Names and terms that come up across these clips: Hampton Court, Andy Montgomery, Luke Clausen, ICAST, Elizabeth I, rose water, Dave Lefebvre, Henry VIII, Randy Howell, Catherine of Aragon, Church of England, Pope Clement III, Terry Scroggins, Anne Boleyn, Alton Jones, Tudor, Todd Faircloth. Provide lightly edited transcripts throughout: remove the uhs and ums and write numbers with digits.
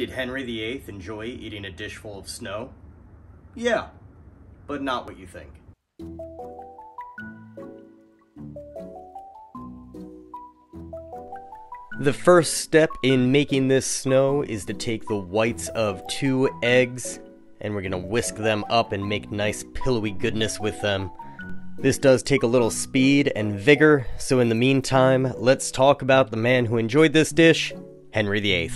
Did Henry VIII enjoy eating a dish full of snow? Yeah, but not what you think. The first step in making this snow is to take the whites of 2 eggs, and we're gonna whisk them up and make nice pillowy goodness with them. This does take a little speed and vigor, so in the meantime, let's talk about the man who enjoyed this dish, Henry VIII.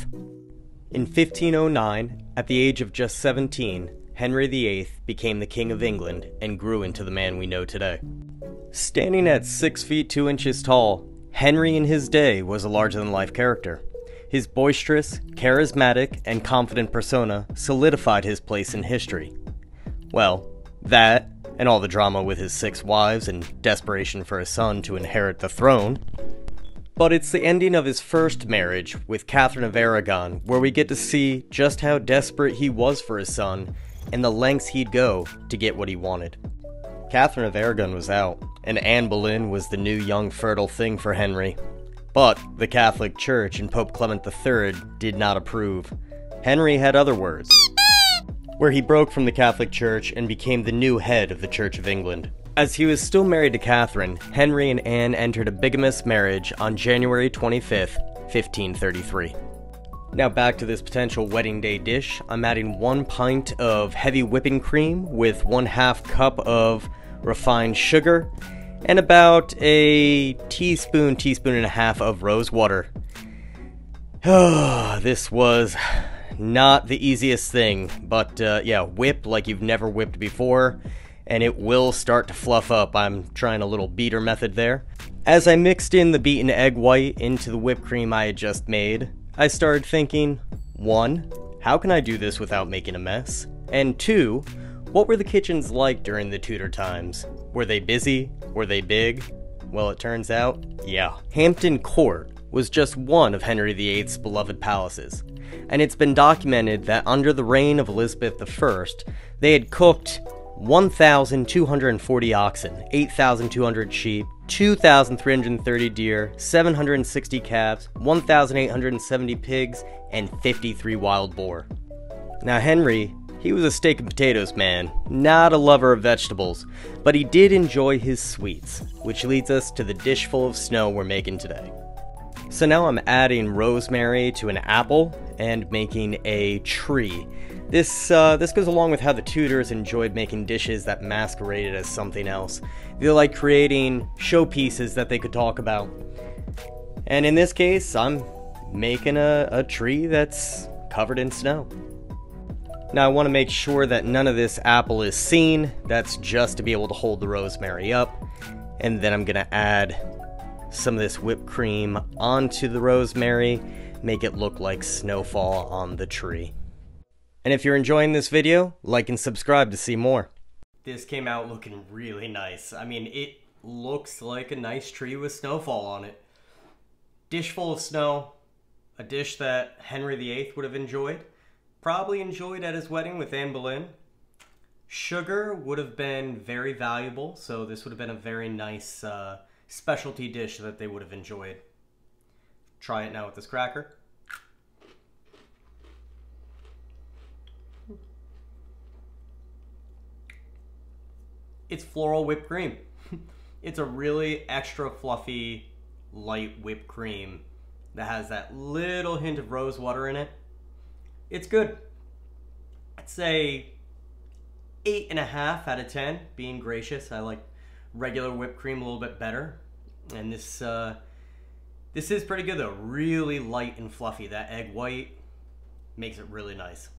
In 1509, at the age of just 17, Henry VIII became the King of England and grew into the man we know today. Standing at 6 feet 2 inches tall, Henry in his day was a larger-than-life character. His boisterous, charismatic, and confident persona solidified his place in history. Well, that, and all the drama with his 6 wives and desperation for a son to inherit the throne. But it's the ending of his first marriage with Catherine of Aragon where we get to see just how desperate he was for his son and the lengths he'd go to get what he wanted. Catherine of Aragon was out, and Anne Boleyn was the new young fertile thing for Henry. But the Catholic Church and Pope Clement III did not approve. Henry had other words, where he broke from the Catholic Church and became the new head of the Church of England. As he was still married to Catherine, Henry and Anne entered a bigamous marriage on January 25th, 1533. Now back to this potential wedding day dish, I'm adding 1 pint of heavy whipping cream with 1/2 cup of refined sugar, and about a teaspoon, 1.5 teaspoons of rose water. This was not the easiest thing, but yeah, whip like you've never whipped before, and it will start to fluff up. I'm trying a little beater method there. As I mixed in the beaten egg white into the whipped cream I had just made, I started thinking, 1, how can I do this without making a mess? And 2, what were the kitchens like during the Tudor times? Were they busy? Were they big? Well, it turns out, yeah. Hampton Court was just one of Henry VIII's beloved palaces, and it's been documented that under the reign of Elizabeth I, they had cooked 1,240 oxen, 8,200 sheep, 2,330 deer, 760 calves, 1,870 pigs, and 53 wild boar. Now Henry, he was a steak and potatoes man, not a lover of vegetables, but he did enjoy his sweets, which leads us to the dish full of snow we're making today. So now I'm adding rosemary to an apple and making a tree. This goes along with how the Tudors enjoyed making dishes that masqueraded as something else. They like creating showpieces that they could talk about. And in this case, I'm making a tree that's covered in snow. Now I want to make sure that none of this apple is seen. That's just to be able to hold the rosemary up. And then I'm going to add some of this whipped cream onto the rosemary, make it look like snowfall on the tree. And if you're enjoying this video, like and subscribe to see more. This came out looking really nice. I mean, it looks like a nice tree with snowfall on it. Dish full of snow, a dish that Henry VIII would have enjoyed, probably enjoyed at his wedding with Anne Boleyn. Sugar would have been very valuable, so this would have been a very nice specialty dish that they would have enjoyed. Try it now with this cracker. It's floral whipped cream. It's a really extra fluffy, light whipped cream that has that little hint of rose water in it. It's good. I'd say 8.5 out of 10, being gracious. I like regular whipped cream a little bit better, and this is pretty good though. Really light and fluffy. That egg white makes it really nice.